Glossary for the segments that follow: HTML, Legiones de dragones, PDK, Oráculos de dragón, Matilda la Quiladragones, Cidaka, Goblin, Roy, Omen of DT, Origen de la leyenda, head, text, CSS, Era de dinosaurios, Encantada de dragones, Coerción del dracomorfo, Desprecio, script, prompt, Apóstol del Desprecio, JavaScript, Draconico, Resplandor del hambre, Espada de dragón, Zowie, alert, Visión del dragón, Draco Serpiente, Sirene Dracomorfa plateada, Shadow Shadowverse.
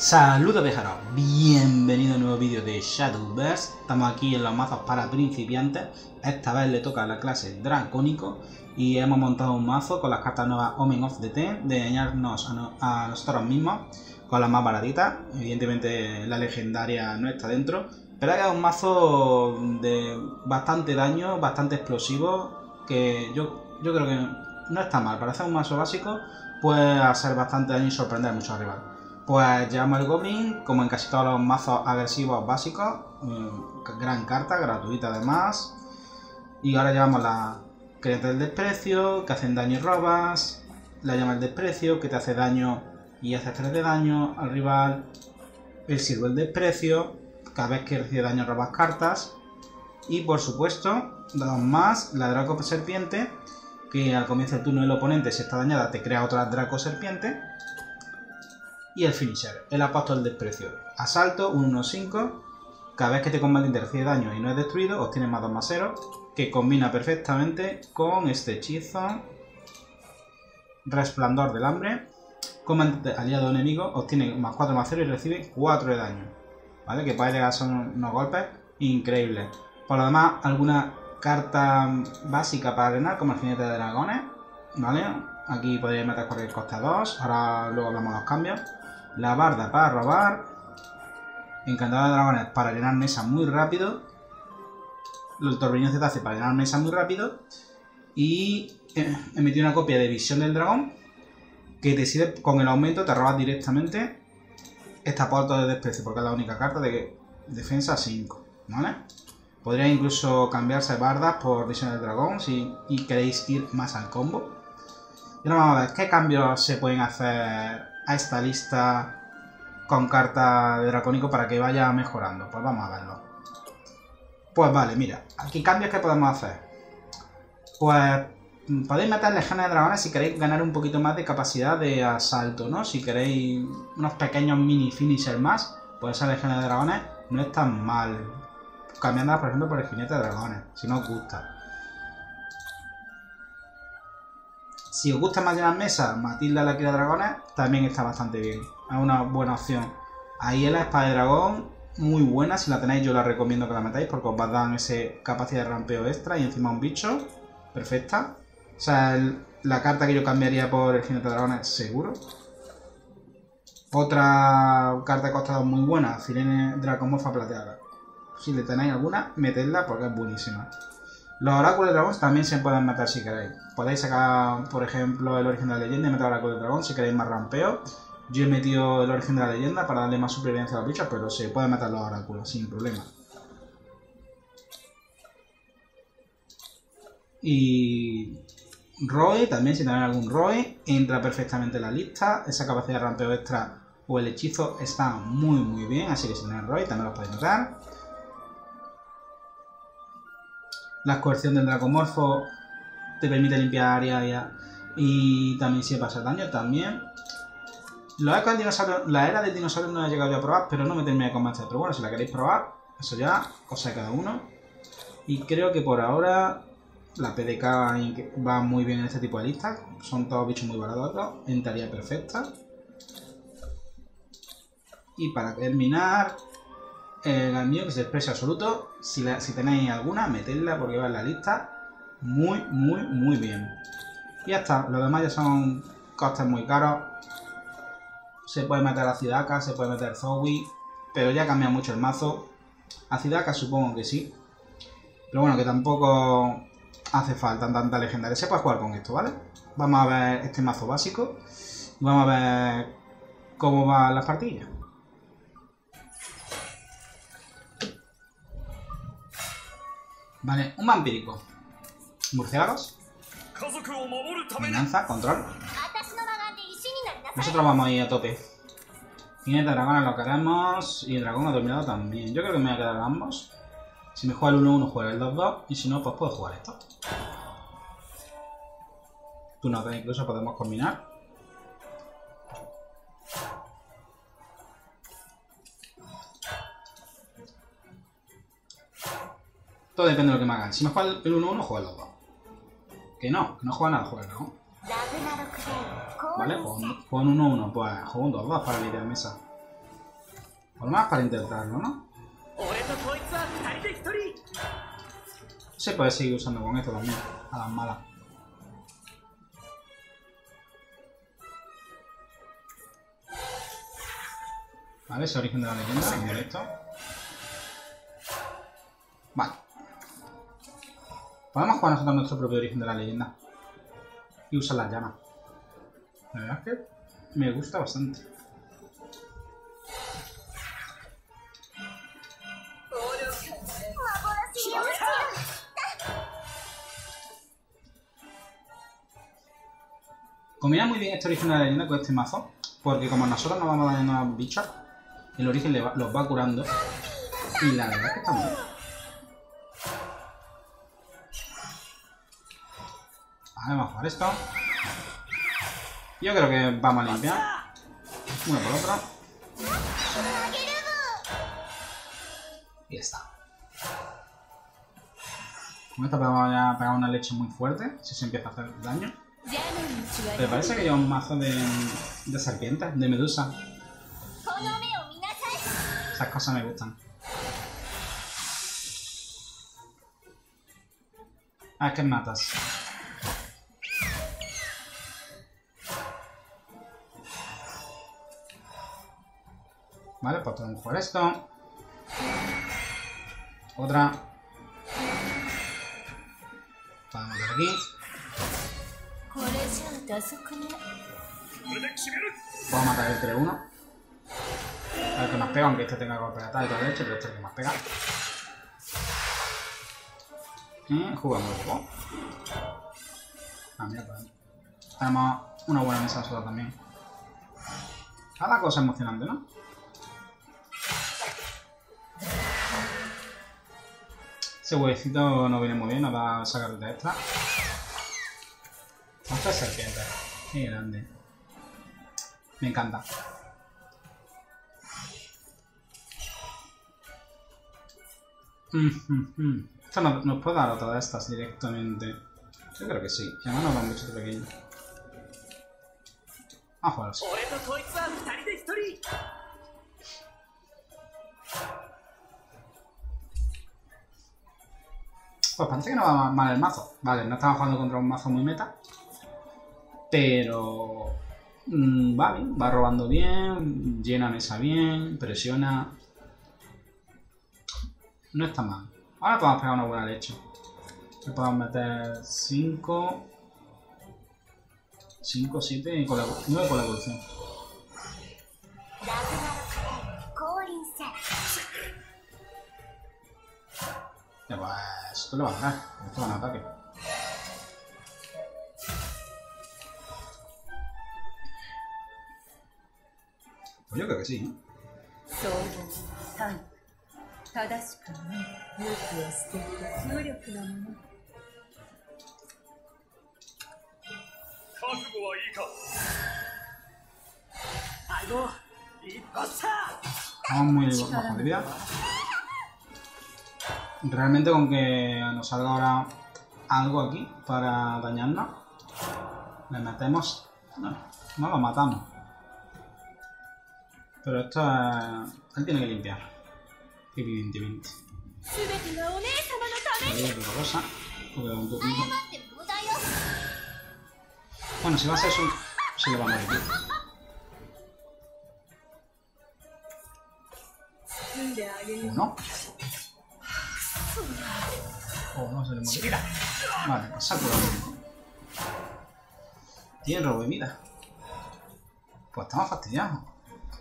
Saludos viajeros, bienvenido a un nuevo vídeo de Shadowverse. Estamos aquí en los mazos para principiantes. Esta vez le toca la clase Dracónico y hemos montado un mazo con las cartas nuevas Omen of DT, de dañarnos a nosotros mismos con las más baratitas. Evidentemente la legendaria no está dentro, pero es un mazo de bastante daño, bastante explosivo, que yo creo que no está mal. Para hacer un mazo básico puede hacer bastante daño y sorprender mucho al rival. Pues llevamos el Goblin, como en casi todos los mazos agresivos básicos, gran carta, gratuita además. Y ahora llevamos la criatura del desprecio, que hacen daño y robas. La llama del desprecio, que te hace daño y hace 3 de daño al rival. El sirvo del desprecio, cada vez que recibe daño robas cartas. Y por supuesto, dos más, la Draco Serpiente, que al comienzo del turno del oponente, si está dañada, te crea otra Draco Serpiente. Y el finisher, el apóstol del desprecio. Asalto, 1-5. Cada vez que te combatiente recibe daño y no es destruido, obtiene más 2/0. Que combina perfectamente con este hechizo. Resplandor del hambre. Combatiente aliado o enemigo, obtiene más 4/0 y recibe 4 de daño. ¿Vale? Que puede llegar a ser unos golpes increíbles. Por lo demás, alguna carta básica para arenar, como el jinete de dragones. ¿Vale? Aquí podría meter cualquier costa 2. Ahora luego hablamos de los cambios. La barda para robar. Encantada de dragones para llenar mesa muy rápido. El torbellino cetáceo para llenar mesa muy rápido. Y emití una copia de Visión del Dragón, que te sirve con el aumento, te robas directamente esta apóstol de desprecio, porque es la única carta de defensa 5. ¿Vale? Podría incluso cambiarse bardas por Visión del Dragón si queréis ir más al combo. Y ahora vamos a ver qué cambios se pueden hacer a esta lista con carta de dracónico para que vaya mejorando. Pues vamos a verlo. Pues vale, mira, aquí cambios que podemos hacer. Pues podéis meter legiones de dragones si queréis ganar un poquito más de capacidad de asalto, ¿no? Si queréis unos pequeños mini finishers más, pues esas legiones de dragones no están mal. Cambiándolas, por ejemplo, por el jinete de dragones, si no os gusta. Si os gusta más llenar mesa, Matilda la Quiladragones también está bastante bien. Es una buena opción. Ahí es la espada de dragón, muy buena. Si la tenéis, yo la recomiendo que la metáis porque os va a dar esa capacidad de rampeo extra y encima un bicho. Perfecta. O sea, la carta que yo cambiaría por el jinete de dragones, seguro. Otra carta de costado muy buena, Sirene Dracomorfa plateada. Si le tenéis alguna, metedla porque es buenísima. Los oráculos de dragón también se pueden meter si queréis. Podéis sacar, por ejemplo, el origen de la leyenda y meter oráculo de dragón si queréis más rampeo. Yo he metido el origen de la leyenda para darle más supervivencia a los bichos, pero se pueden meter los oráculos sin problema. Y Roy también, si tenéis algún Roy, entra perfectamente en la lista. Esa capacidad de rampeo extra o el hechizo está muy bien, así que si tenéis Roy también los podéis meter. La coerción del dracomorfo te permite limpiar área y también sirve para hacer daño también. La era de dinosaurios no la he llegado yo a probar, pero no me terminé de convencer. Pero bueno, si la queréis probar, eso ya, cosa de cada uno. Y creo que por ahora la PDK va muy bien en este tipo de listas. Son todos bichos muy baratos, en tarea perfecta. Y para terminar, el mío, que es desprecio absoluto, si tenéis alguna, metedla porque va en la lista muy bien. Y ya está, los demás ya son costes muy caros. Se puede meter a Cidaka, se puede meter Zowie, pero ya cambia mucho el mazo. A Cidaka supongo que sí, pero bueno, que tampoco hace falta tanta legendaria. Se puede jugar con esto, ¿vale? Vamos a ver este mazo básico y vamos a ver cómo van las partidas. Vale, un vampírico. Murciélagos. Venganza, control. Nosotros vamos a ir a tope. Jinete de dragones lo queremos. Y el dragón adormilado también. Yo creo que me voy a quedar a ambos. Si me juega el 1-1, juega el 2-2. Y si no, pues puedo jugar esto. Tú no, incluso podemos combinar. Depende de lo que me hagan. Si me juega el 1-1, juega el 2-2. Que no juega nada, juega el 2-2. Vale, juega un 1-1, pues juego un 2-2 para la idea de mesa. más para intentarlo, ¿no? Se puede seguir usando con esto también, a las malas. Vale, ese origen de la leyenda, se muere esto. Vale. Podemos jugar nosotros nuestro propio origen de la leyenda. Y usar las llamas. La verdad es que me gusta bastante. Combina muy bien este origen de la leyenda con este mazo, porque como nosotros nos vamos dañando a los bichos, el origen los va curando. Y la verdad es que está muy bien. Vale, vamos a jugar esto. Yo creo que vamos a limpiar. Una por otra. Y ya está. Con esta vamos a pegar una leche muy fuerte, si se empieza a hacer daño. Pero parece que lleva un mazo de serpientes, de medusa. Esas cosas me gustan. Ah, es que matas. Vale, pues podemos jugar esto. Otra. Podemos ir aquí. Vamos a matar el 3-1. A ver qué más pega, aunque este tenga golpe de ataque y toda leche, pero este es el que más pega. Y jugamos el juego. Ah, mira, pues. Tenemos una buena mesa sola también. Cada cosa emocionante, ¿no? Ese huevecito no viene muy bien, nos va a sacar de extra. Otra serpiente. Qué grande. Me encanta. Esto nos puede dar otra de estas directamente. Yo creo que sí. Ya no nos da mucho pequeño. Vamos a jugar así. Pues parece que no va mal el mazo. Vale, no estamos jugando contra un mazo muy meta. Pero vale, va robando bien, llena mesa bien, presiona. No está mal. Ahora podemos pegar una buena leche. Le podemos meter 5. 5, 7 y 9 con la evolución. Ya pues, esto lo va a ganar. Esto va a un ataque. Pues yo creo que sí, ¿no? Vamos muy bajo de vida. Realmente con que nos salga ahora algo aquí para dañarnos, le metemos... No lo matamos. Pero esto es... él tiene que limpiar, evidentemente. Otra cosa. Bueno, si va a ser eso, se le va a morir. ¿O no? Oh, no se le morirá. Vale, pues saco la vida. Tiene robo de vida. Pues estamos fastidiados.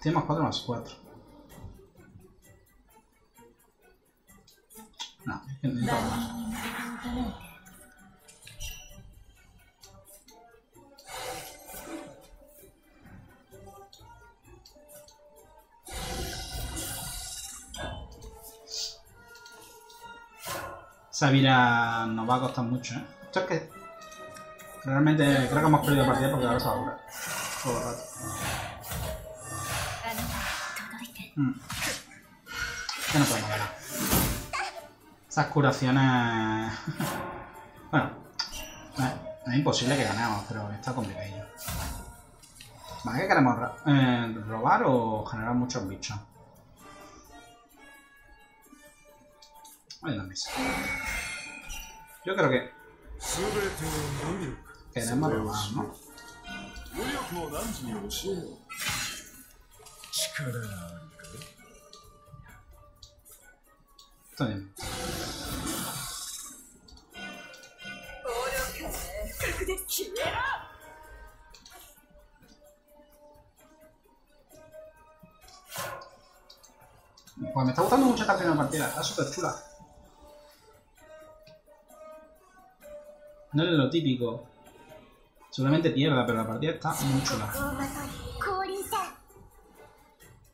Tiene más 4 más 4. No, es que no hay problema. Sabira nos va a costar mucho, ¿eh? Esto es que... realmente creo que hemos perdido partida porque ahora se va a curar. Todo el rato. Ya no podemos ganar. Esas curaciones... bueno, es imposible que ganemos, pero está complicado. ¿Para qué queremos robar o generar muchos bichos? Ahí en la mesa. Yo creo que... queremos robar, ¿no? Está bien. Pues me está gustando mucho esta primera partida, está súper chula. No es lo típico. Seguramente pierda, pero la partida está muy chula.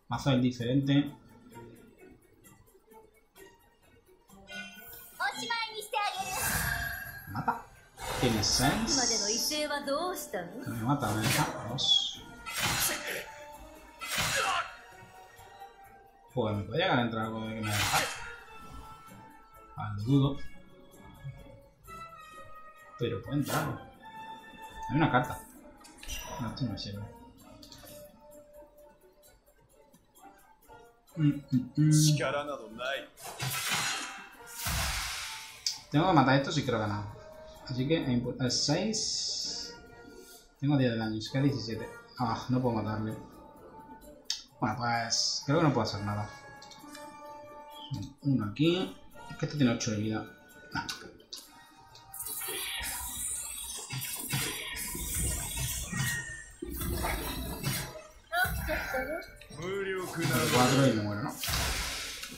Mazo es diferente. ¿Me mata? ¿Tiene sense? No me mata, me deja dos. Pues me podría llegar a entrar algo de que me deja. Ah, lo dudo. Pero puede entrar. Hay una carta. No, esto no sirve. Tengo que matar esto si quiero ganar. Así que es 6. Tengo 10 de daño, es que 17. Ah, no puedo matarle. Bueno, pues creo que no puedo hacer nada. Uno aquí. Es que este tiene 8 de vida. Ah. El 4 y me muero, ¿no?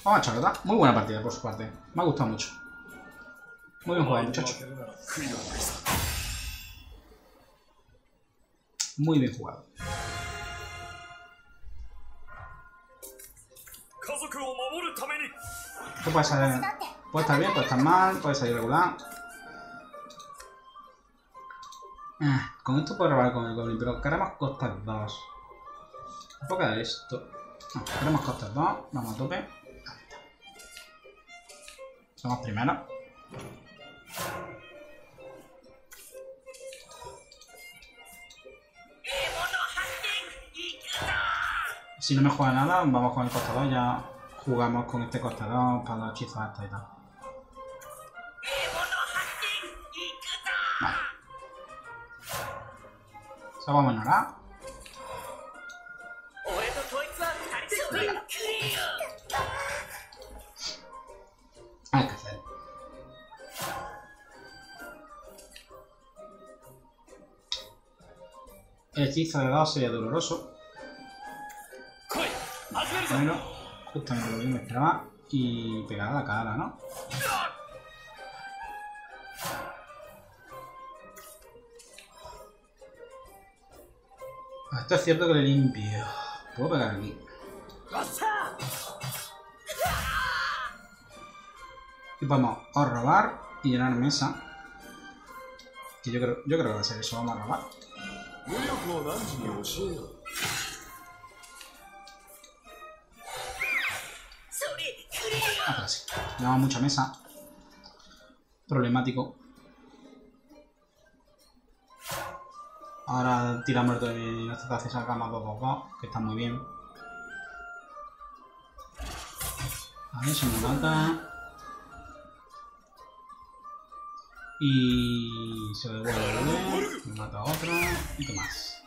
Vamos a charlotar. Muy buena partida por su parte. Me ha gustado mucho. Muy bien jugado, muchachos. Muy bien jugado. Esto puede salir... puede estar bien, puede estar mal, puede salir regular. Con esto puedo robar con el Goblin, pero queremos costar 2. Un poco de esto. No, queremos costar 2. Vamos a tope. Ahí está. Somos primero. Si no me juega nada, vamos con el costador. Ya jugamos con este costador para los hechizos hasta y tal. Vale. Eso vamos a ignorar. Hay que hacer. El hechizo de 2 sería doloroso. Bueno, justamente lo que me esperaba. Y pegar a la cara, ¿no? Esto es cierto que le limpio. Puedo pegar aquí. Y vamos a robar y llenar mesa. Que yo creo que va a ser eso. Vamos a robar. Ahora sí. Llevamos mucha mesa. Problemático. Ahora tiramos el de mi y sacamos 2-2-2, que está muy bien. A ver si me mata. Y se devuelve, me mata otro y qué más.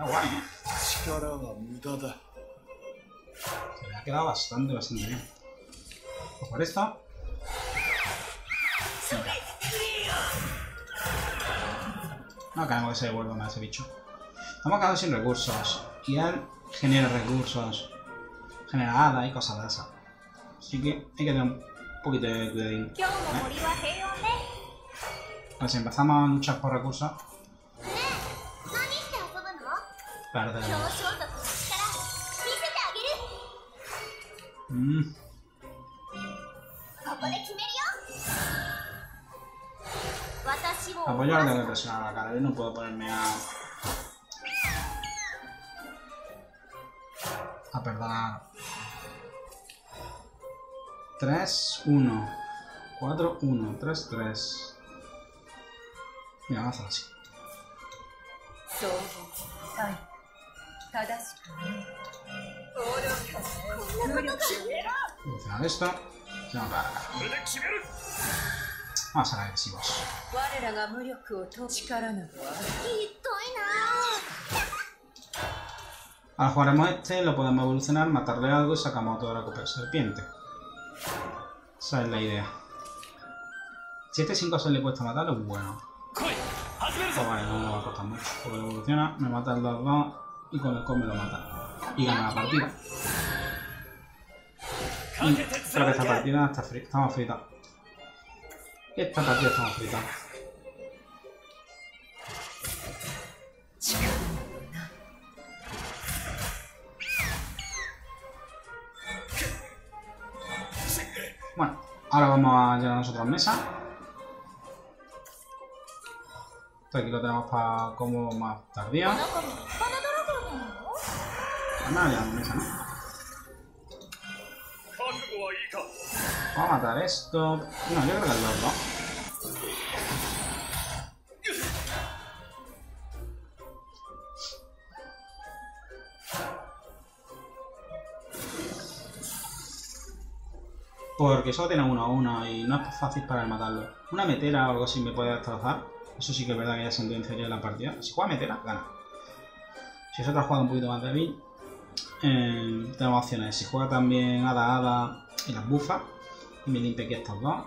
Ah, guay. Se le ha quedado bastante, bastante bien. Pues por esto. No queremos que se devuelva más ese bicho. Estamos quedando sin recursos. Y él genera recursos. Genera hadas y cosas de esas. Así que hay que tener un poquito de cuidadín, ¿eh? Pues si empezamos a luchar por recursos, perdemos. Apoyo ahora tengo que presionar la cara. Yo no puedo ponerme a perdonar. 3, 1, 4, 1, 3, 3. Mira, vamos a hacer así. Esta. Más agresivos. Al jugaremos este, lo podemos evolucionar, matarle algo y sacamos otro Draco Serpiente. Esa es la idea. Si este 5 se le cuesta matarlo, bueno. Pues vale, no me va a costar mucho. Porque evoluciona, me mata el 2-2 y con el combo me lo mata. Y gana la partida. Y creo que esta partida está frita. Estamos fritas. Esta partida estamos fritas. Bueno, ahora vamos a llenar nosotros mesa. Esto aquí lo tenemos para como más tardía. Nada, ya no mesa, ¿no? Vamos a matar esto. No, yo creo que el 2, ¿no? Porque solo tiene 1-1 y no es fácil para matarlo. Una metera o algo así me puede destrozar. Eso sí que es verdad que ya sentenciaría la partida. Si juega metera, gana. Si es otra jugada un poquito más débil, tenemos opciones. Si juega también hada y las buffas. Y me limpia aquí estos dos.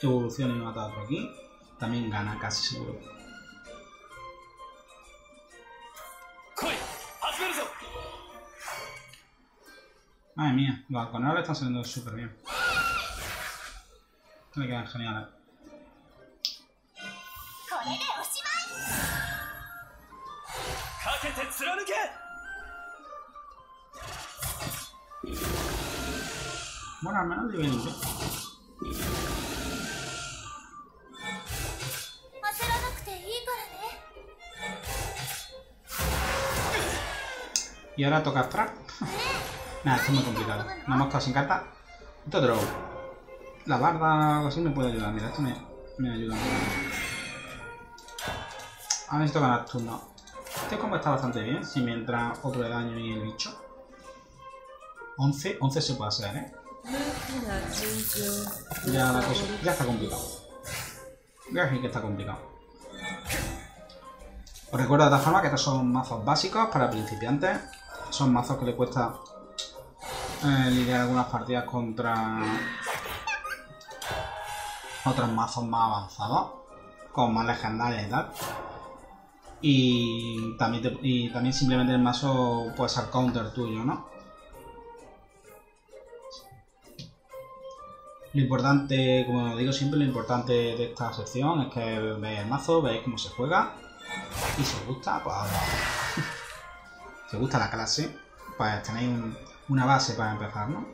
Evoluciona y mata otro aquí. También gana, casi seguro. Madre mía, los halconeros están saliendo súper bien. Me quedan geniales. Bueno, al menos de 20. Y ahora toca extraer. Nada, esto es muy complicado. Una mosca sin carta. Esto otro. La barda o algo así me puede ayudar. Mira, esto me ayuda mucho. Ahora necesito ganar turno. Este combo está bastante bien. Si me entra otro de daño y el bicho. 11 se puede hacer, ¿eh? Ya la cosa, ya está complicado. Voy a decir que está complicado. Os recuerdo de todas formas que estos son mazos básicos para principiantes. Son mazos que le cuesta lidiar algunas partidas contra otros mazos más avanzados, con más legendarias y tal. Y también, simplemente el mazo puede ser counter tuyo, ¿no? Lo importante, como digo siempre, lo importante de esta sección es que veáis el mazo, veáis cómo se juega y si os gusta, pues ahora. Si os gusta la clase, pues tenéis una base para empezar, ¿no?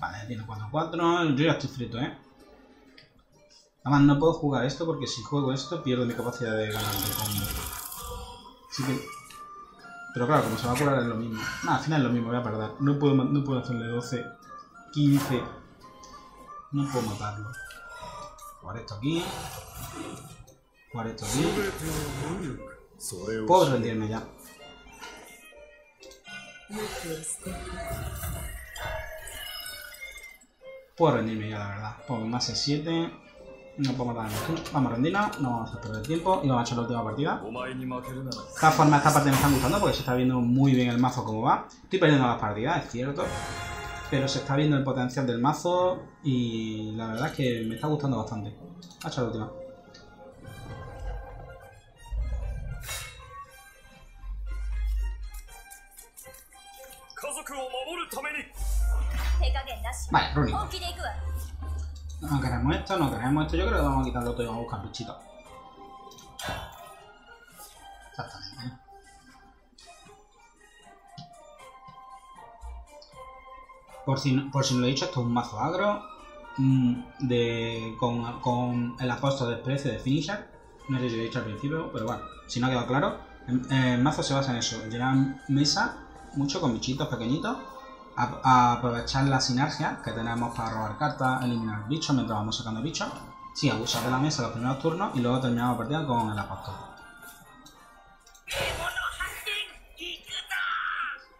Vale, tiene 4-4, yo ya estoy frito, ¿eh? Además no puedo jugar esto porque si juego esto pierdo mi capacidad de ganar de combo. Así que... Pero claro, como se va a curar es lo mismo. Nada, al final es lo mismo, voy a perder. No puedo hacerle 12, 15... No puedo matarlo. Jugar esto aquí. Jugar esto aquí. Puedo rendirme ya. Puedo rendirme ya, la verdad. Pongo más E7. No podemos dar nada. Vamos a rendirnos, no vamos a hacer perder tiempo y vamos a echar la última partida. De esta forma, esta parte me está gustando porque se está viendo muy bien el mazo como va. Estoy perdiendo las partidas, es cierto, pero se está viendo el potencial del mazo y la verdad es que me está gustando bastante. Vamos a echar la última. Vale, Rooney. No queremos esto, no queremos esto. Yo creo que vamos a quitarlo todo y vamos a buscar bichitos. Exactamente. Por si no lo he dicho, esto es un mazo agro con el apóstol del desprecio de Finisher. No sé si lo he dicho al principio, pero bueno, si no ha quedado claro, el mazo se basa en eso. Llenar mesa mucho con bichitos pequeñitos. a aprovechar la sinergia que tenemos para robar cartas, eliminar bichos mientras vamos sacando bichos. Sí, abusar de la mesa los primeros turnos y luego terminamos la partida con el apóstol.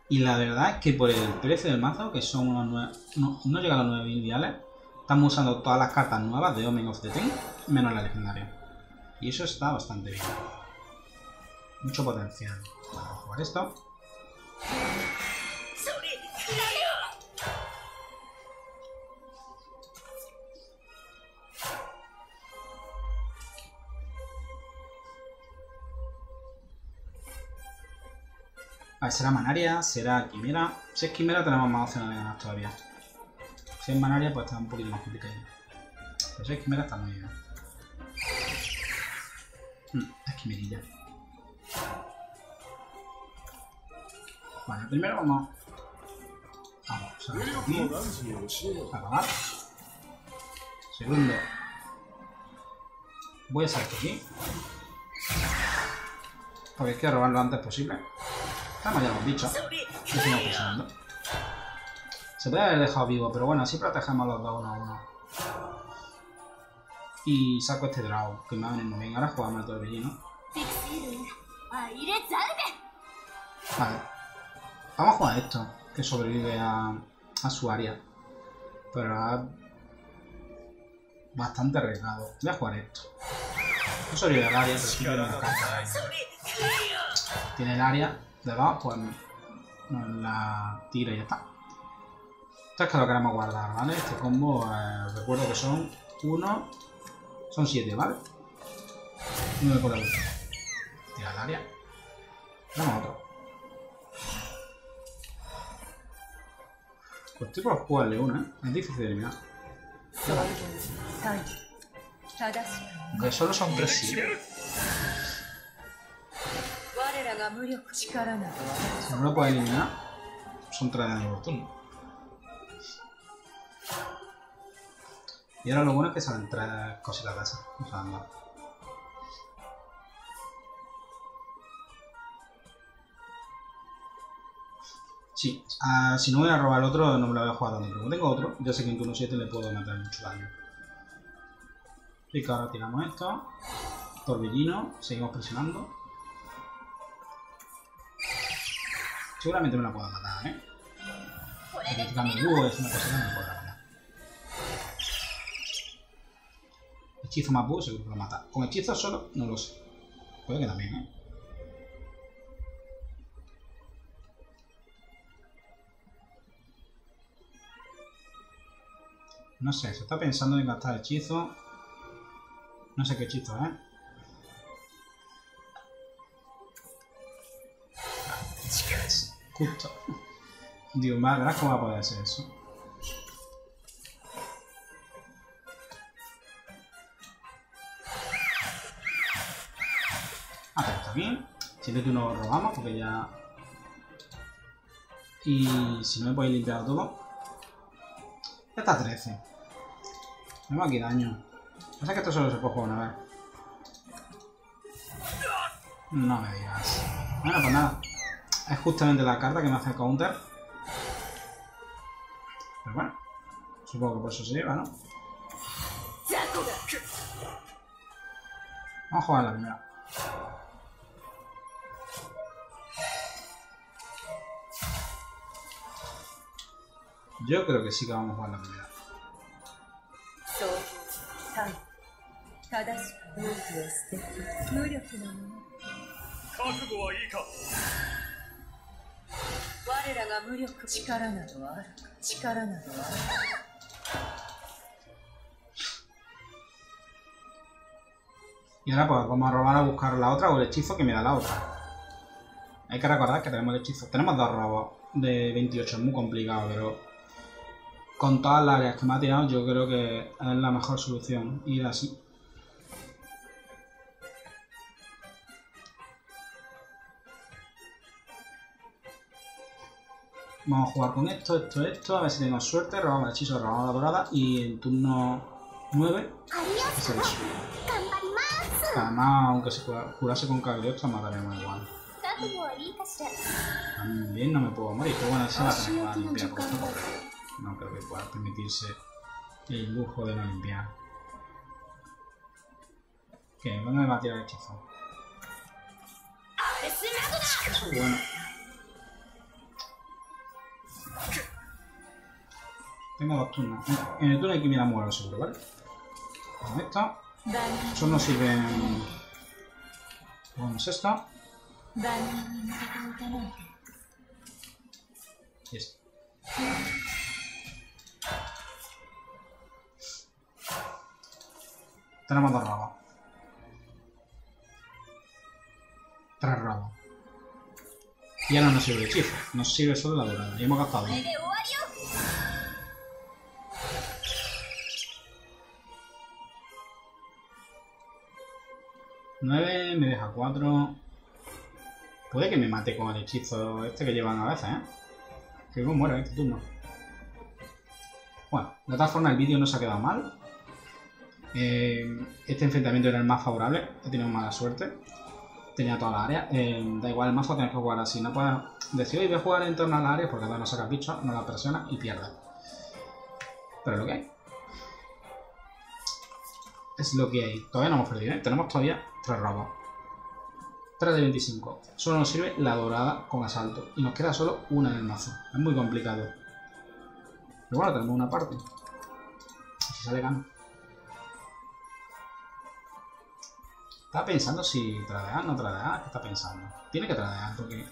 Y la verdad es que por el precio del mazo, que son unos 9, no llega a los 9.000 viales, estamos usando todas las cartas nuevas de Omen of DT, menos la legendaria. Y eso está bastante bien. Mucho potencial. Vale, voy a jugar esto. A ver, será Manaria, será Quimera. Si es Quimera tenemos más opciones de ganar todavía. Si es Manaria pues está un poquito más complicado. Pero si es Quimera está muy bien. Es Quimerilla. Vale, primero vamos a ver aquí. Acabar. Segundo. Voy a salir aquí. Porque quiero robarlo lo antes posible. Estamos ya los bichos. Se puede haber dejado vivo, pero bueno, así protegemos los dos uno a uno. Y saco este drago, que me va a venir muy bien. Ahora jugamos el torbellino. Vale. Vamos a jugar esto, que sobrevive a su área. Pero ahora... bastante arriesgado. Voy a jugar esto. No sobrevive al área, pero sí tiene una carta. Tiene el área. De lado, pues nos la tira y ya está. Esto es que lo queremos guardar, ¿vale? Este combo, recuerdo que son 1, son 7, ¿vale? 9 por la vuelta. Tira el área. Damos otro. Pues estoy por jugarle una, ¿eh? Es difícil de eliminar. Ya vale. Aunque solo son 3 7. Si no lo puedo eliminar, son 3 daños por turno. Y ahora lo bueno es que salen 3 cositas de esas. O sea, no. Sí, si no voy a robar otro, no me lo voy a jugar tanto. Pero como tengo otro, ya sé que en turno 7 le puedo meter mucho daño. Y que ahora tiramos esto. Torbellino, seguimos presionando. Seguramente me la puedo matar, ¿eh? Criticando el búho es una cosa que no me puedo matar. Hechizo más búho seguro que lo mata. Con hechizo solo no lo sé. Puede que también, ¿eh? No sé, se está pensando en gastar hechizo. No sé qué hechizo, ¿eh? Justo. Dios, más verás cómo va a poder hacer eso. Hasta aquí. Siento que no robamos porque ya... Y si no me podéis limpiar todo... Ya está 13. Tenemos aquí daño. Pasa que esto solo se puede jugar una vez. No me digas. Bueno, pues nada. Es justamente la carta que me hace el counter. Pero bueno, supongo que por eso se lleva, ¿no? Vamos a jugar la primera. Yo creo que sí que vamos a jugar la primera. Y ahora pues vamos a robar a buscar la otra o el hechizo que me da la otra. Hay que recordar que tenemos el hechizo. Tenemos dos robos de 28, es muy complicado, pero con todas las áreas que me ha tirado yo creo que es la mejor solución ir así. Vamos a jugar con esto, a ver si tenemos suerte, robamos el hechizo, robamos la dorada y en turno 9 es eso. Además, aunque se curase con cabello, esta mataría muy igual. Bien, no me puedo morir, pero bueno, esa la tenemos que limpiar, por favor. No creo que pueda permitirse el lujo de no limpiar. Ok, ¿dónde me va a tirar el hechizo? Eso es bueno. Tengo dos turnos. En el turno hay que mirar muero seguro, ¿vale? Con esta. Eso no sirve. Vamos esta. Y esta. Tenemos dos rabas. Tres rabas. Y ahora nos sirve el hechizo. Nos sirve solo la dorada. Y hemos gastado. Nueve, me deja cuatro. Puede que me mate con el hechizo este que llevan a veces, ¿eh? Que no muero este turno. Bueno, de todas formas el vídeo no se ha quedado mal. Este enfrentamiento era el más favorable. He tenido mala suerte. Tenía toda la área. Da igual el mazo, tienes que jugar así. No puedes decir, hoy voy a jugar en torno a la área porque no sacas bichos, no la presionas y pierdes. Pero es lo que hay. Es lo que hay. Todavía no hemos perdido, ¿eh? Tenemos todavía 3 robos. 3 de 25. Solo nos sirve la dorada con asalto. Y nos queda solo una en el mazo. Es muy complicado. Pero bueno, tenemos una parte. Si sale, gano. Está pensando si tradear o no tradear. Está pensando. Tiene que tradear porque...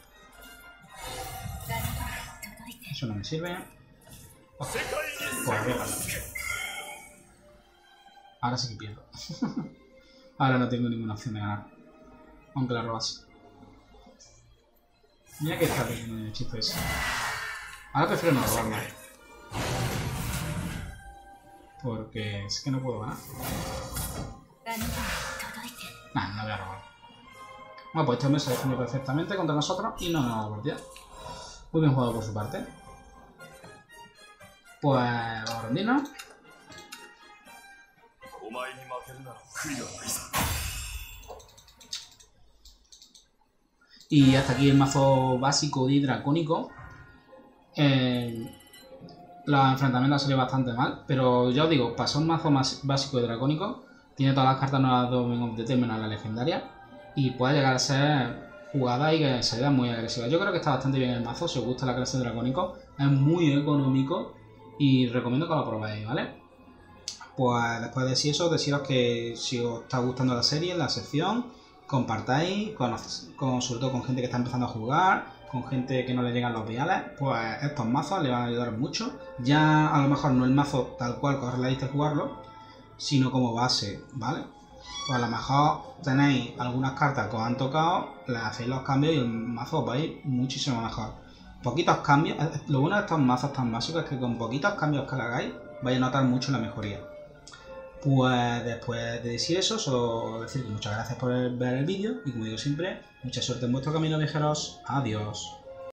Eso no me sirve. Pues voy a pasar. Ahora sí que pierdo. Ahora no tengo ninguna opción de ganar. Aunque la robase. Mira que está perdiendo el hechizo ese. Ahora prefiero no robarla. Porque es que no puedo ganar. Nah, no voy a robar. Bueno, pues este hombre se defendió perfectamente contra nosotros y no nos ha dado la partida. Muy bien jugado por su parte. Pues vamos a rendirnos. Y hasta aquí el mazo básico y dracónico. Los enfrentamientos han salido bastante mal, pero ya os digo, pasó un mazo más básico y dracónico. Tiene todas las cartas nuevas de Omen of DT menos la legendaria. Y puede llegar a ser jugada y que se vea muy agresiva. Yo creo que está bastante bien el mazo, si os gusta la clase de dracónico. Es muy económico y recomiendo que lo probéis, ¿vale? Pues después de decir eso, deciros que si os está gustando la serie, la sección, compartáis, sobre todo con gente que está empezando a jugar, con gente que no le llegan los viales, pues estos mazos le van a ayudar mucho. Ya a lo mejor no el mazo tal cual que os realice jugarlo, sino como base, ¿vale? Pues a lo mejor tenéis algunas cartas que os han tocado, les hacéis los cambios y el mazo os va a ir muchísimo mejor. Poquitos cambios, lo bueno de estos mazos tan básicos es que con poquitos cambios que le hagáis, vais a notar mucho la mejoría. Pues después de decir eso, solo decir muchas gracias por ver el vídeo y como digo siempre, mucha suerte en vuestro camino, viajeros. Adiós.